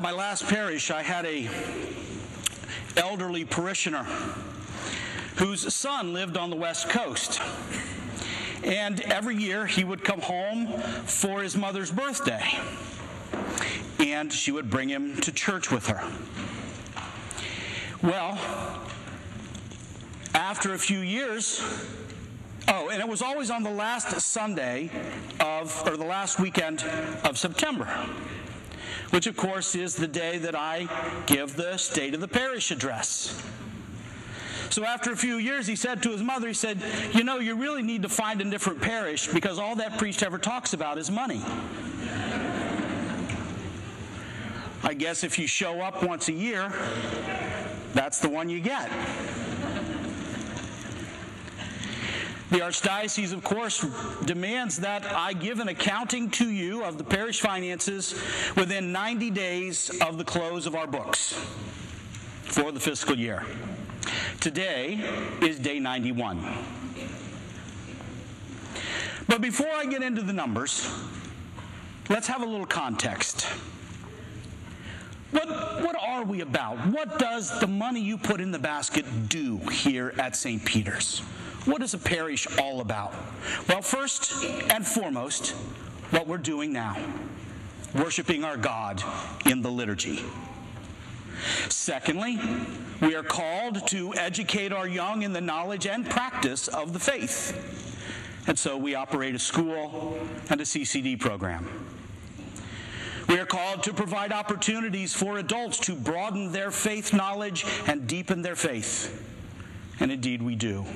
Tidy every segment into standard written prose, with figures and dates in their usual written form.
At my last parish, I had an elderly parishioner whose son lived on the West Coast. And every year, he would come home for his mother's birthday. And she would bring him to church with her. Well, after a few years, and it was always on the last Sunday of, or the last weekend of September, which of course is the day that I give the State of the Parish address. So after a few years, he said to his mother, he said, you know, you really need to find a different parish because all that priest ever talks about is money. I guess if you show up once a year, that's the one you get. The Archdiocese, of course, demands that I give an accounting to you of the parish finances within 90 days of the close of our books for the fiscal year. Today is day 91. But before I get into the numbers, let's have a little context. What are we about? What does the money you put in the basket do here at St. Peter's? What is a parish all about? Well, first and foremost, what we're doing now, worshiping our God in the liturgy. Secondly, we are called to educate our young in the knowledge and practice of the faith. And so we operate a school and a CCD program. We are called to provide opportunities for adults to broaden their faith knowledge and deepen their faith. And indeed, we do.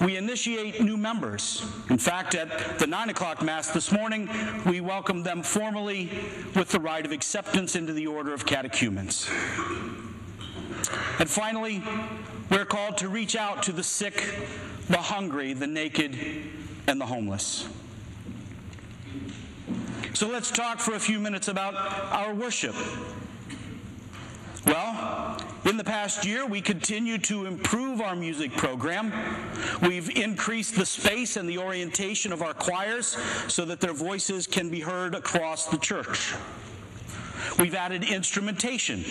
We initiate new members. In fact, at the 9 o'clock Mass this morning, we welcomed them formally with the rite of acceptance into the order of catechumens. And finally, we're called to reach out to the sick, the hungry, the naked, and the homeless. So let's talk for a few minutes about our worship. Well, in the past year, we continue to improve our music program. We've increased the space and the orientation of our choirs so that their voices can be heard across the church. We've added instrumentation,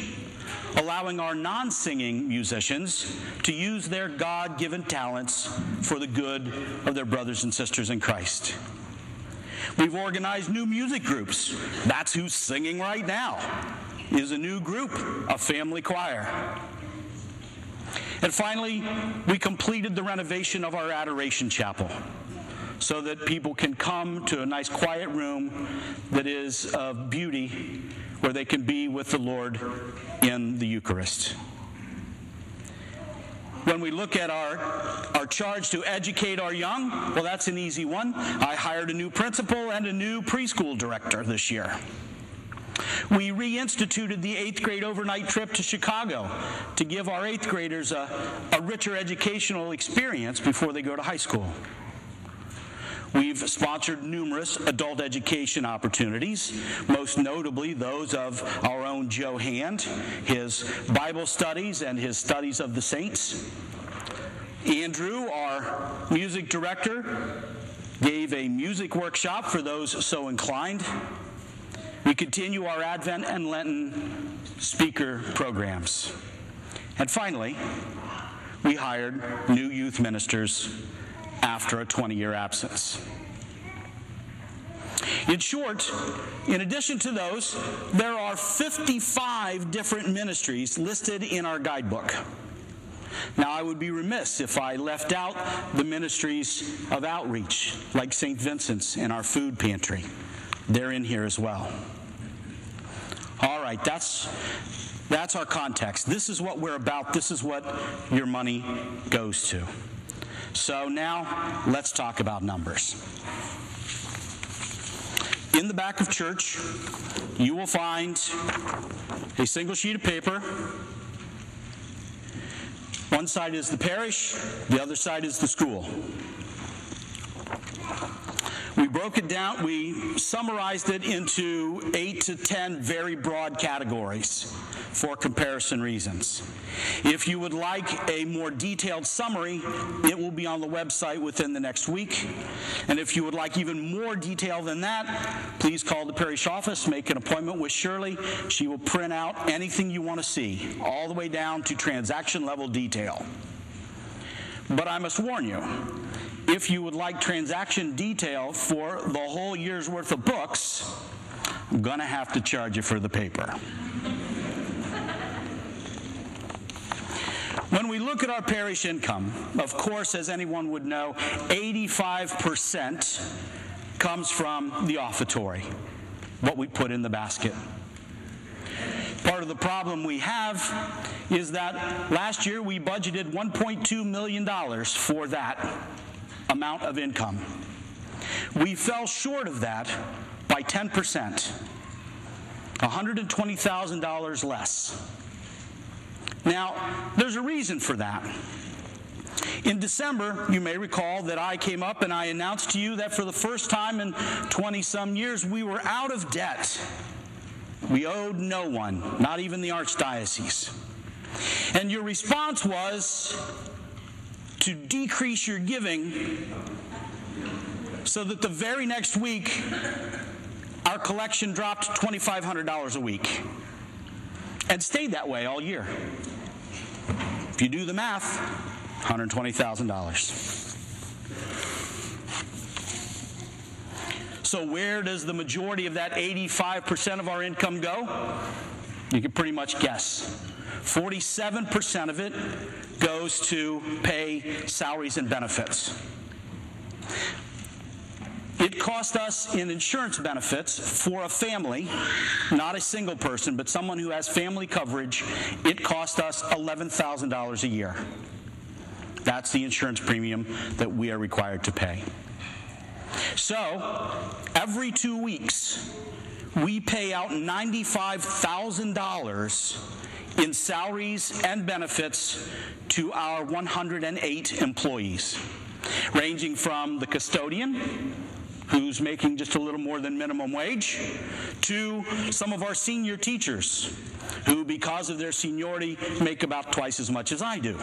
allowing our non-singing musicians to use their God-given talents for the good of their brothers and sisters in Christ. We've organized new music groups. That's Who's Singing Right Now is a new group, a family choir. And finally, we completed the renovation of our Adoration Chapel so that people can come to a nice quiet room that is of beauty where they can be with the Lord in the Eucharist. When we look at our charge to educate our young, well, that's an easy one. I hired a new principal and a new preschool director this year. We reinstituted the 8th grade overnight trip to Chicago to give our 8th graders a richer educational experience before they go to high school. We've sponsored numerous adult education opportunities, most notably those of our own Joe Hand, his Bible studies and his studies of the saints. Andrew, our music director, gave a music workshop for those so inclined. We continue our Advent and Lenten speaker programs. And finally, we hired new youth ministers after a 20-year absence. In short, in addition to those, there are 55 different ministries listed in our guidebook. Now, I would be remiss if I left out the ministries of outreach, like St. Vincent's and our food pantry. They're in here as well. All right, that's our context. This is what we're about. This is what your money goes to. So now let's talk about numbers. In the back of church, you will find a single sheet of paper. One side is the parish, the other side is the school. broke it down, we summarized it into 8 to 10 very broad categories for comparison reasons. If you would like a more detailed summary, it will be on the website within the next week. And if you would like even more detail than that, please call the parish office, make an appointment with Shirley. She will print out anything you want to see, all the way down to transaction level detail. But I must warn you, if you would like transaction detail for the whole year's worth of books, I'm going to have to charge you for the paper. When we look at our parish income, of course, as anyone would know, 85% comes from the offertory, what we put in the basket. Part of the problem we have is that last year we budgeted $1.2 million for that amount of income. We fell short of that by 10%, $120,000 less. Now, there's a reason for that. In December, you may recall that I came up and I announced to you that for the first time in 20-some years, we were out of debt. We owed no one, not even the Archdiocese. And your response was to decrease your giving so that the very next week, our collection dropped $2,500 a week and stayed that way all year. If you do the math, $120,000. So where does the majority of that 85% of our income go? You can pretty much guess. 47% of it goes to pay salaries and benefits. It cost us in insurance benefits for a family, not a single person, but someone who has family coverage, it cost us $11,000 a year. That's the insurance premium that we are required to pay. So, every 2 weeks, we pay out $95,000 in salaries and benefits to our 108 employees, ranging from the custodian, who's making just a little more than minimum wage, to some of our senior teachers, who, because of their seniority, make about twice as much as I do.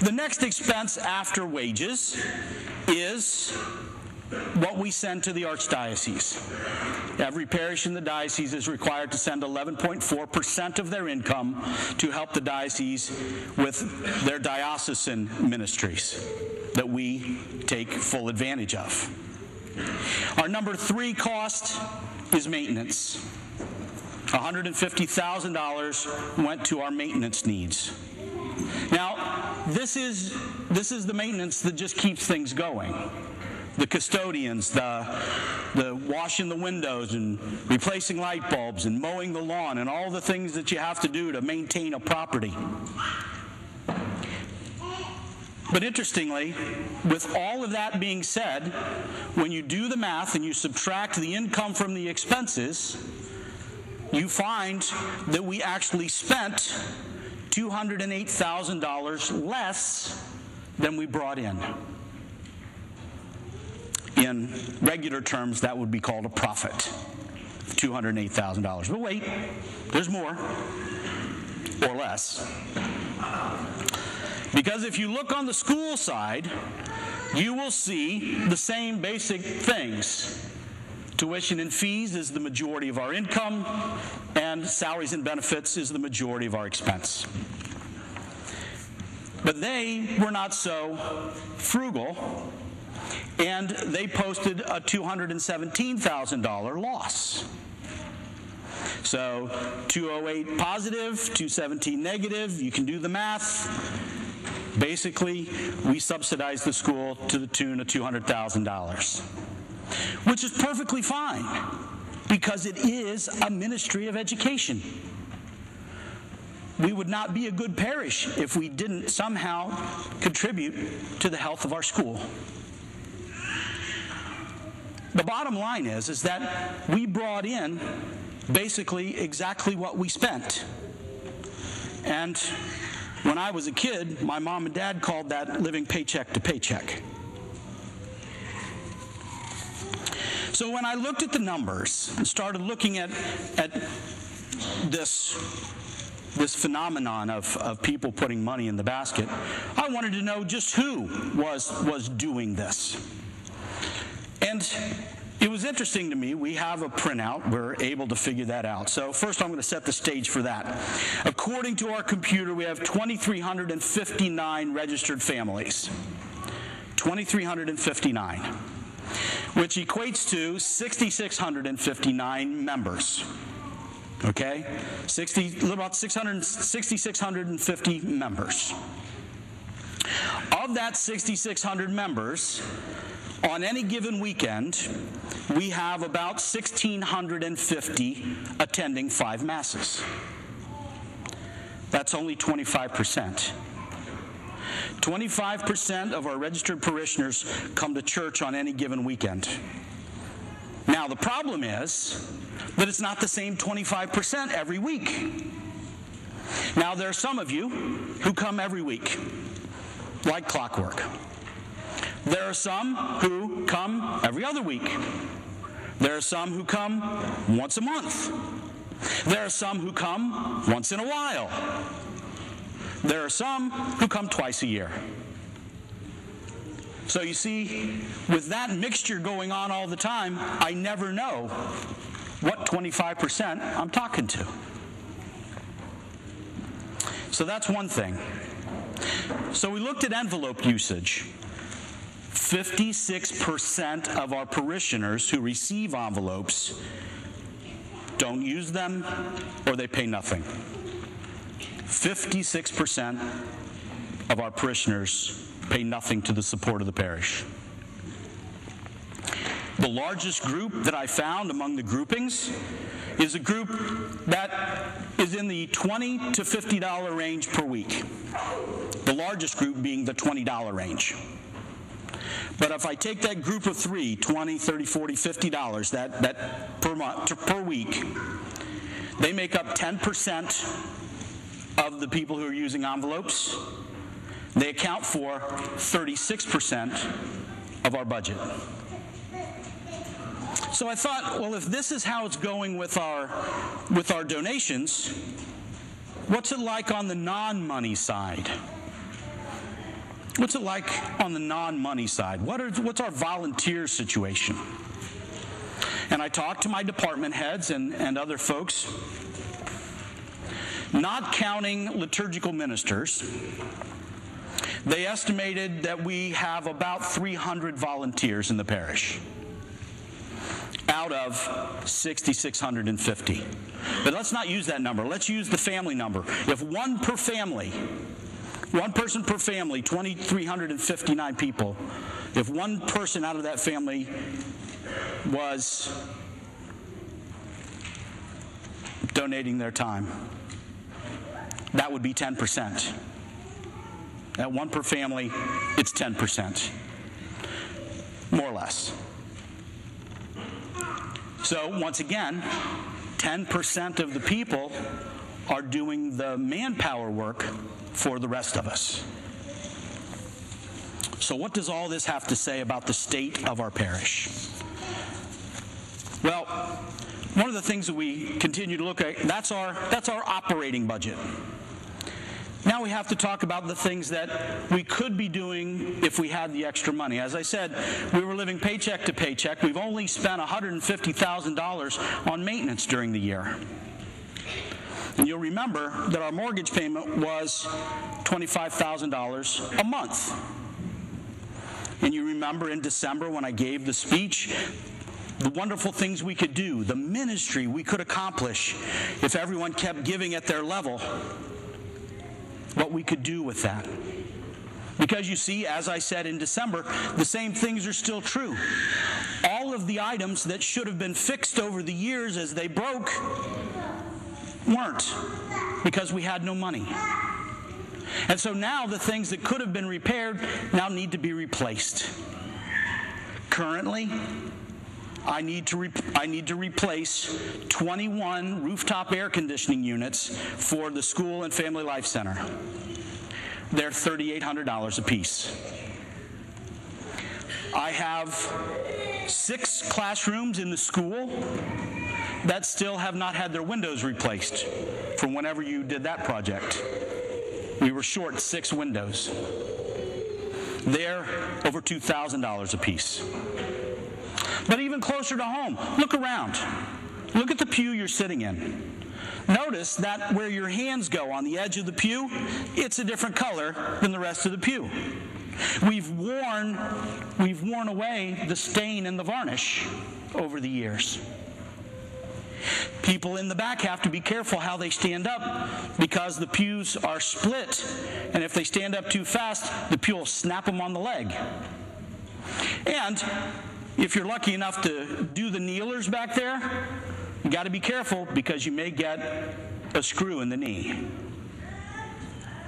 The next expense after wages is what we send to the Archdiocese. Every parish in the diocese is required to send 11.4% of their income to help the diocese with their diocesan ministries that we take full advantage of. Our number 3 cost is maintenance. $150,000 went to our maintenance needs. Now, this is the maintenance that just keeps things going. The custodians, the washing the windows and replacing light bulbs and mowing the lawn and all the things that you have to do to maintain a property. But interestingly, with all of that being said, when you do the math and you subtract the income from the expenses, you find that we actually spent $208,000 less than we brought in. In regular terms, that would be called a profit, $208,000. But wait, there's more, or less. Because if you look on the school side, you will see the same basic things. Tuition and fees is the majority of our income, and salaries and benefits is the majority of our expense. But they were not so frugal, and they posted a $217,000 loss. So 208 positive, 217 negative, you can do the math. Basically, we subsidized the school to the tune of $200,000. Which is perfectly fine, because it is a ministry of education. We would not be a good parish if we didn't somehow contribute to the health of our school. The bottom line is that we brought in basically exactly what we spent. And when I was a kid, my mom and dad called that living paycheck to paycheck. So when I looked at the numbers and started looking at this phenomenon of people putting money in the basket, I wanted to know just who was doing this. And it was interesting to me. We have a printout. We're able to figure that out. So first I'm going to set the stage for that. According to our computer, we have 2,359 registered families. 2,359, which equates to 6,659 members. Okay? About 6,650 members. Of that 6,600 members, on any given weekend, we have about 1,650 attending 5 masses. That's only 25%. 25% of our registered parishioners come to church on any given weekend. Now, the problem is that it's not the same 25% every week. Now, there are some of you who come every week, like clockwork. There are some who come every other week. There are some who come once a month. There are some who come once in a while. There are some who come twice a year. So you see, with that mixture going on all the time, I never know what 25% I'm talking to. So that's one thing. So we looked at envelope usage. 56% of our parishioners who receive envelopes don't use them, or they pay nothing. 56% of our parishioners pay nothing to the support of the parish. The largest group that I found among the groupings is a group that is in the $20 to $50 range per week, the largest group being the $20 range. But if I take that group of 3, $20, $30, $40, $50, that per week, they make up 10% of the people who are using envelopes. They account for 36% of our budget. So I thought, well, if this is how it's going with our donations, what's it like on the non-money side? What's it like on the non-money side? What's our volunteer situation? And I talked to my department heads and other folks. Not counting liturgical ministers, they estimated that we have about 300 volunteers in the parish out of 6,650. But let's not use that number. Let's use the family number. If one per family, one person per family, 2,359 people, if one person out of that family was donating their time, that would be 10%. At one per family, it's 10%, more or less. So once again, 10% of the people are doing the manpower work for the rest of us. So what does all this have to say about the state of our parish? Well, one of the things that we continue to look at, that's our operating budget. Now we have to talk about the things that we could be doing if we had the extra money. As I said, we were living paycheck to paycheck. We've only spent $150,000 on maintenance during the year. And you'll remember that our mortgage payment was $25,000 a month. And you remember in December when I gave the speech, the wonderful things we could do, the ministry we could accomplish if everyone kept giving at their level, what we could do with that. Because you see, as I said in December, the same things are still true. All of the items that should have been fixed over the years as they broke weren't, because we had no money. And so now the things that could have been repaired now need to be replaced. Currently, I need to replace 21 rooftop air conditioning units for the School and Family Life Center. They're $3,800 a piece. I have 6 classrooms in the school that still have not had their windows replaced from whenever you did that project. We were short 6 windows. They're over $2,000 a piece. But even closer to home, look around. Look at the pew you're sitting in. Notice that where your hands go on the edge of the pew, it's a different color than the rest of the pew. We've worn away the stain and the varnish over the years. People in the back have to be careful how they stand up because the pews are split, and if they stand up too fast, the pew will snap them on the leg. And if you're lucky enough to do the kneelers back there, you got to be careful because you may get a screw in the knee.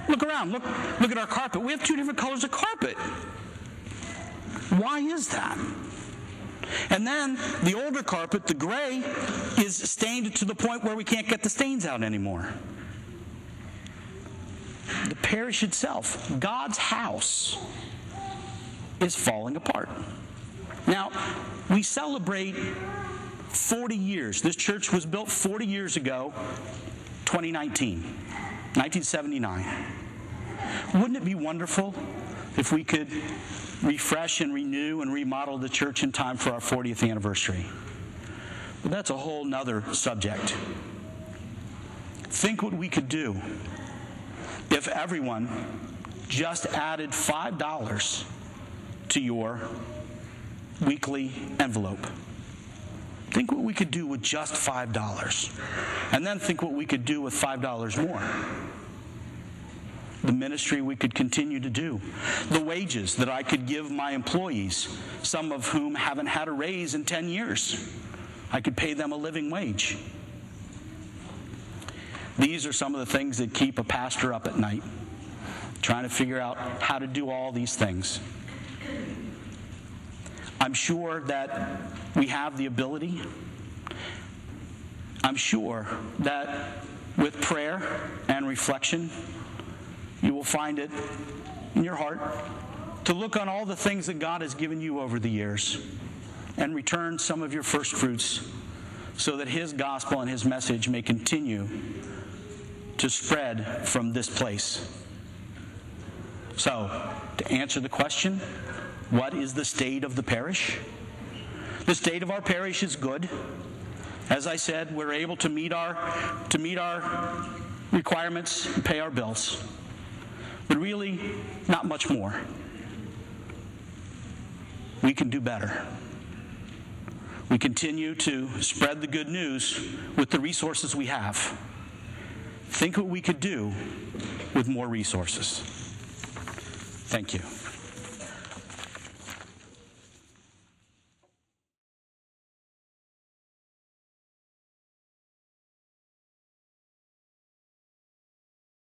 Look around. Look at our carpet. We have 2 different colors of carpet. Why is that? And then the older carpet, the gray, is stained to the point where we can't get the stains out anymore. The parish itself, God's house, is falling apart. Now, we celebrate 40 years. This church was built 40 years ago, 1979. Wouldn't it be wonderful if we could refresh and renew and remodel the church in time for our 40th anniversary? But that's a whole nother subject. Think what we could do if everyone just added $5 to your weekly envelope. Think what we could do with just $5. And then think what we could do with $5 more. The ministry we could continue to do. The wages that I could give my employees, some of whom haven't had a raise in 10 years. I could pay them a living wage. These are some of the things that keep a pastor up at night, trying to figure out how to do all these things. I'm sure that we have the ability. I'm sure that with prayer and reflection, you will find it in your heart to look on all the things that God has given you over the years and return some of your first fruits so that His gospel and His message may continue to spread from this place. So, to answer the question, what is the state of the parish? The state of our parish is good. As I said, we're able to meet our requirements and pay our bills. But really, not much more. We can do better. We continue to spread the good news with the resources we have. Think what we could do with more resources. Thank you.